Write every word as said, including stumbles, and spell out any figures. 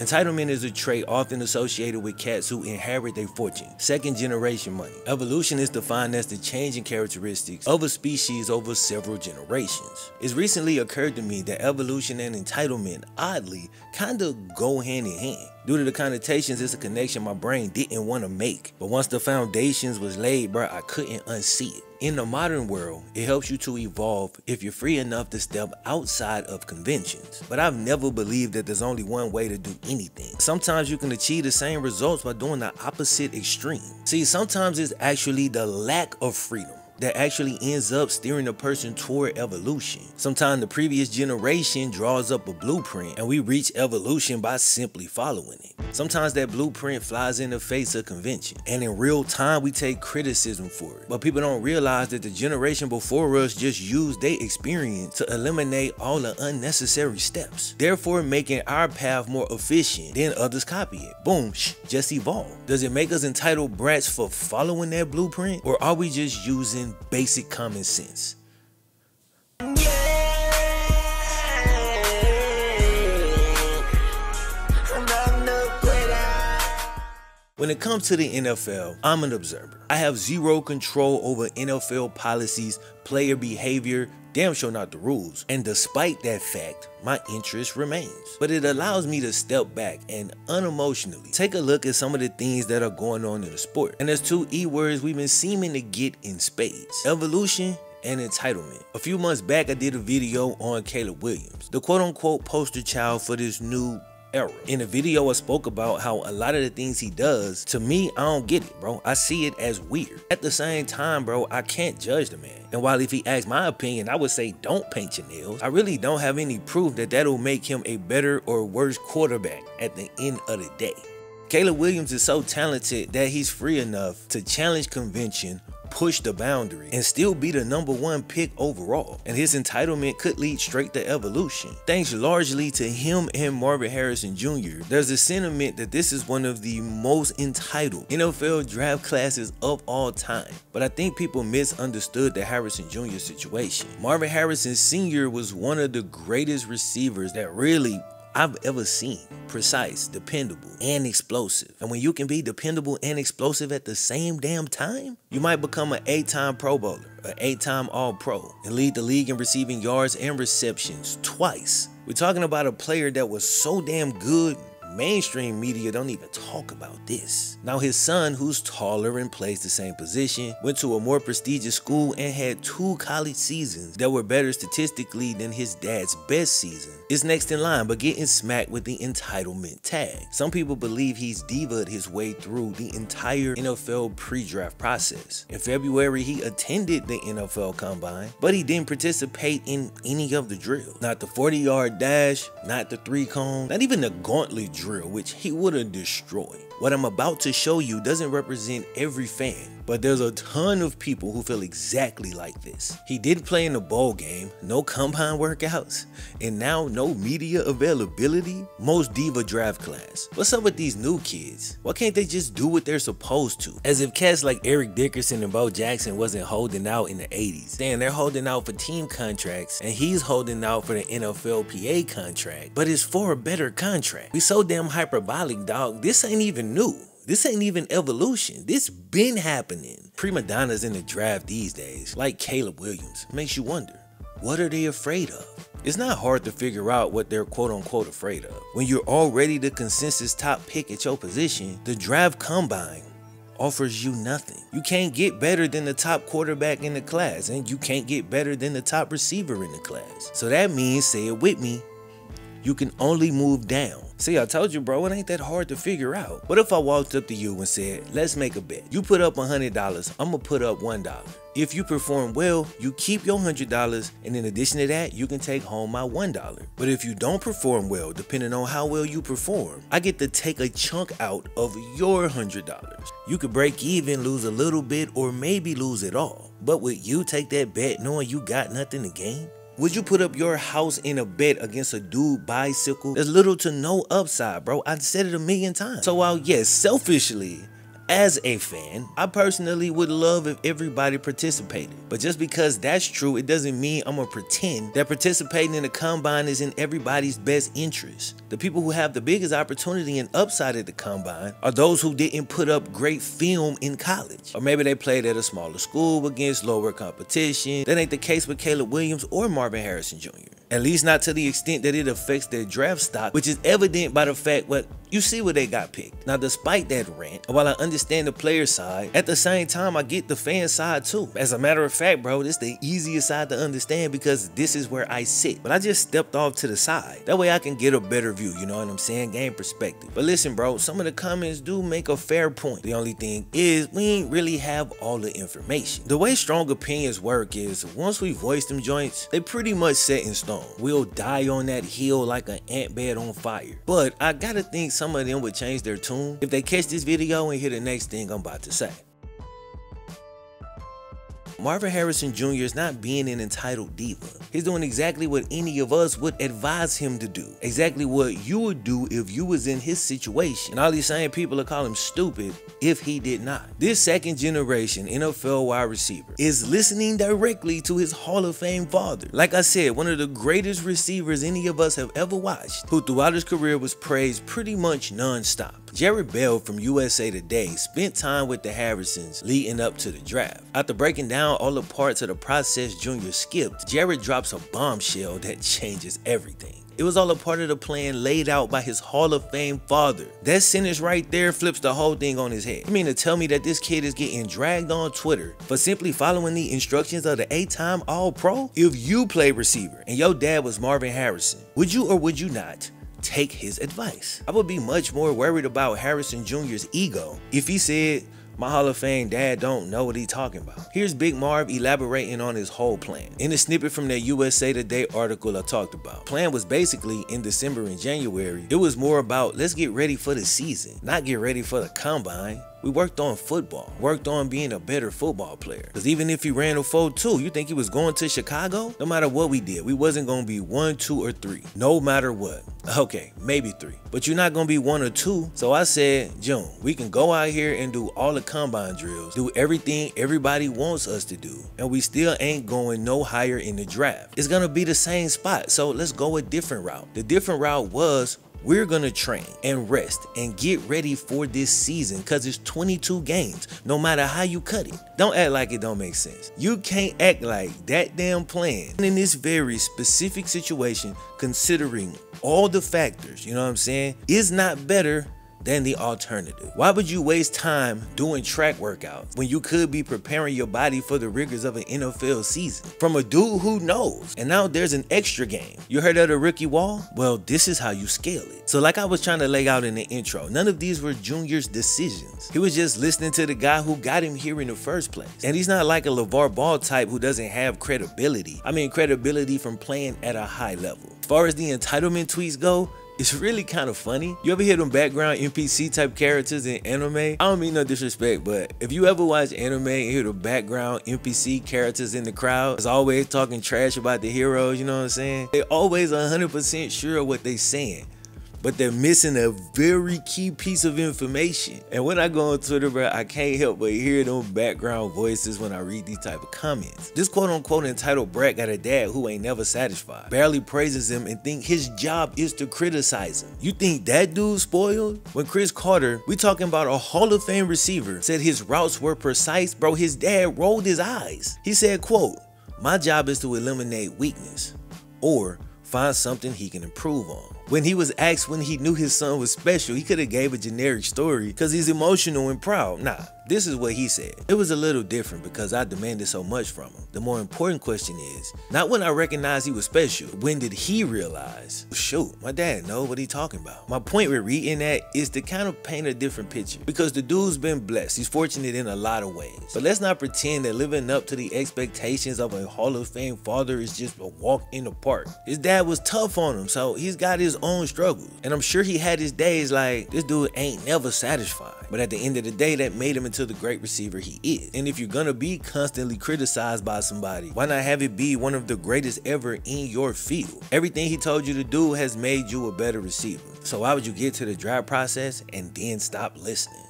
Entitlement is a trait often associated with cats who inherit their fortune, second generation money. Evolution is defined as the change in characteristics of a species over several generations. It's recently occurred to me that evolution and entitlement, oddly, kinda go hand in hand. Due to the connotations, it's a connection my brain didn't want to make. But once the foundations was laid, bro, I couldn't unsee it. In the modern world, it helps you to evolve if you're free enough to step outside of conventions. But I've never believed that there's only one way to do anything. Sometimes you can achieve the same results by doing the opposite extreme. See, sometimes it's actually the lack of freedom that actually ends up steering a person toward evolution. Sometimes the previous generation draws up a blueprint and we reach evolution by simply following it. Sometimes that blueprint flies in the face of convention, and in real time we take criticism for it. But people don't realize that the generation before us just used their experience to eliminate all the unnecessary steps, therefore making our path more efficient. Then others copy it. Boom, shh, just evolve. Does it make us entitled brats for following that blueprint, or are we just using basic common sense? When it comes to the N F L, I'm an observer. I have zero control over N F L policies, player behavior, damn sure not the rules. And despite that fact, my interest remains. But it allows me to step back and unemotionally take a look at some of the things that are going on in the sport. And there's two E words we've been seeming to get in spades: evolution and entitlement. A few months back, I did a video on Caleb Williams, the quote unquote poster child for this new era. In the video, I spoke about how a lot of the things he does, to me, I don't get it, bro. I see it as weird. At the same time, bro, I can't judge the man. And while if he asked my opinion, I would say don't paint your nails, I really don't have any proof that that'll make him a better or worse quarterback at the end of the day. Caleb Williams is so talented that he's free enough to challenge convention, push the boundary, and still be the number one pick overall, and his entitlement could lead straight to evolution. Thanks largely to him and Marvin Harrison Junior, there's a sentiment that this is one of the most entitled N F L draft classes of all time, but I think people misunderstood the Harrison Junior situation. Marvin Harrison Senior was one of the greatest receivers that really I've ever seen. Precise, dependable, and explosive. And when you can be dependable and explosive at the same damn time, you might become an eight-time Pro Bowler, an eight-time All-Pro, and lead the league in receiving yards and receptions twice. We're talking about a player that was so damn good, mainstream media don't even talk about this. Now his son, who's taller and plays the same position, went to a more prestigious school and had two college seasons that were better statistically than his dad's best season, is next in line but getting smacked with the entitlement tag. Some people believe he's diva'd his way through the entire N F L pre-draft process. In February, he attended the N F L Combine, but he didn't participate in any of the drills. Not the forty-yard dash, not the three-cone, not even the gauntlet drill. drill which he would have destroyed. What I'm about to show you doesn't represent every fan, but there's a ton of people who feel exactly like this. He did play in the bowl game, no combine workouts, and now no media availability. Most diva draft class. What's up with these new kids? Why can't they just do what they're supposed to? As if cats like Eric Dickerson and Bo Jackson wasn't holding out in the eighties. Damn, they're holding out for team contracts, and he's holding out for the N F L P A contract, but it's for a better contract. We so damn hyperbolic, dog. This ain't even new. This ain't even evolution. This been happening. Prima donnas in the draft these days, like Caleb Williams, makes you wonder, what are they afraid of? It's not hard to figure out what they're quote-unquote afraid of. When you're already the consensus top pick at your position, the draft combine offers you nothing. You can't get better than the top quarterback in the class, and you can't get better than the top receiver in the class. So that means, say it with me, you can only move down. See, I told you, bro, it ain't that hard to figure out. What if I walked up to you and said, let's make a bet. You put up one hundred dollars, I'm gonna put up one dollar. If you perform well, you keep your one hundred dollars, and in addition to that, you can take home my one dollar. But if you don't perform well, depending on how well you perform, I get to take a chunk out of your one hundred dollars. You could break even, lose a little bit, or maybe lose it all. But would you take that bet knowing you got nothing to gain? Would you put up your house in a bet against a dude bicycle? There's little to no upside, bro. I've said it a million times. So while yes, selfishly, As a fan, I personally would love if everybody participated, but just because that's true, it doesn't mean I'm gonna pretend that participating in the combine is in everybody's best interest. The people who have the biggest opportunity and upside at the combine are those who didn't put up great film in college, or maybe they played at a smaller school against lower competition. That ain't the case with Caleb Williams or Marvin Harrison Junior, at least not to the extent that it affects their draft stock, which is evident by the fact what you see where they got picked. Now, despite that rant, while I understand the player side, at the same time, I get the fan side too. As a matter of fact, bro, this is the easiest side to understand because this is where I sit. But I just stepped off to the side. That way I can get a better view, you know what I'm saying? Game perspective. But listen, bro, some of the comments do make a fair point. The only thing is we ain't really have all the information. The way strong opinions work is once we voice them joints, they pretty much set in stone. We'll die on that hill like an ant bed on fire. But I gotta think some of them would change their tune if they catch this video and hear the next thing I'm about to say. Marvin Harrison Junior is not being an entitled diva. He's doing exactly what any of us would advise him to do. Exactly what you would do if you was in his situation. And all these same people will call him stupid if he did not. This second generation N F L wide receiver is listening directly to his Hall of Fame father. Like I said, one of the greatest receivers any of us have ever watched, who throughout his career was praised pretty much non-stop. Jerry Bell from U S A Today spent time with the Harrisons leading up to the draft. After breaking down all the parts of the process Junior skipped, Jerry drops a bombshell that changes everything. It was all a part of the plan laid out by his Hall of Fame father. That sentence right there flips the whole thing on his head. You mean to tell me that this kid is getting dragged on Twitter for simply following the instructions of the eight-time All-Pro? If you played receiver and your dad was Marvin Harrison, would you or would you not take his advice? I would be much more worried about Harrison Junior's ego if he said, "My Hall of Fame dad don't know what he talking about." Here's Big Marv elaborating on his whole plan. In the snippet from that U S A Today article I talked about, plan was basically in December and January. It was more about let's get ready for the season, not get ready for the combine. We worked on football, worked on being a better football player. Because even if he ran a four two, you think he was going to Chicago? No matter what we did, we wasn't going to be one, two, or three. No matter what. Okay, maybe three. But you're not going to be one or two. So I said, June, we can go out here and do all the combine drills, do everything everybody wants us to do, and we still ain't going no higher in the draft. It's going to be the same spot, so let's go a different route. The different route was, we're gonna train and rest and get ready for this season because it's twenty-two games, no matter how you cut it. Don't act like it don't make sense. You can't act like that damn plan in this very specific situation, considering all the factors, you know what I'm saying, is not better than the alternative. Why would you waste time doing track workouts when you could be preparing your body for the rigors of an N F L season from a dude who knows? And now there's an extra game. You heard of the rookie wall? Well, this is how you scale it. So like I was trying to lay out in the intro, none of these were Junior's decisions. He was just listening to the guy who got him here in the first place. And he's not like a LeVar Ball type who doesn't have credibility. I mean credibility from playing at a high level. As far as the entitlement tweets go, it's really kind of funny. You ever hear them background N P C type characters in anime? I don't mean no disrespect, but if you ever watch anime and hear the background N P C characters in the crowd, it's always talking trash about the heroes, you know what I'm saying? They're always one hundred percent sure of what they're saying, but they're missing a very key piece of information. And when I go on Twitter, bro, I can't help but hear them background voices when I read these type of comments. This quote unquote entitled brat got a dad who ain't never satisfied, barely praises him and think his job is to criticize him. You think that dude's spoiled? When Chris Carter, we talking about a Hall of Fame receiver, said his routes were precise, bro, his dad rolled his eyes. He said, quote, "My job is to eliminate weakness or find something he can improve on." When he was asked when he knew his son was special, he could have gave a generic story because he's emotional and proud. Nah, this is what he said. "It was a little different because I demanded so much from him. The more important question is, not when I recognized he was special, when did he realize, shoot, my dad know what he talking about?" My point with reading that is to kind of paint a different picture because the dude's been blessed. He's fortunate in a lot of ways. But let's not pretend that living up to the expectations of a Hall of Fame father is just a walk in the park. His dad was tough on him, so he's got his own struggles, and I'm sure he had his days like this dude ain't never satisfied, but at the end of the day that made him into the great receiver he is. And if you're gonna be constantly criticized by somebody, why not have it be one of the greatest ever in your field? Everything he told you to do has made you a better receiver, so why would you get to the draft process and then stop listening?